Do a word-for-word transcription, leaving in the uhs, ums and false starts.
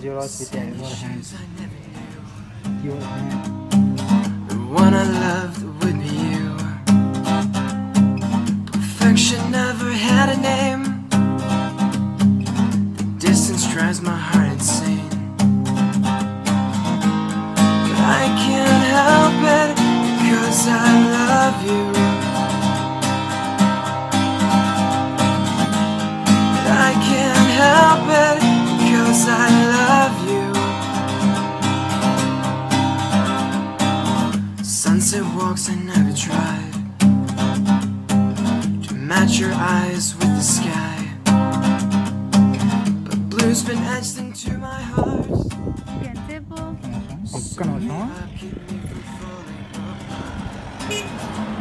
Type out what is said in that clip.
close your eyes with your hands. Your hand. The one I loved would be you. Perfection never had a name. The distance drives my heart insane. But I can't help it, because I love you. But I can't help it, because I love you. Sunset walks I never tried to match your eyes with the sky, but blue's been etched into my heart. So I keep me from falling apart.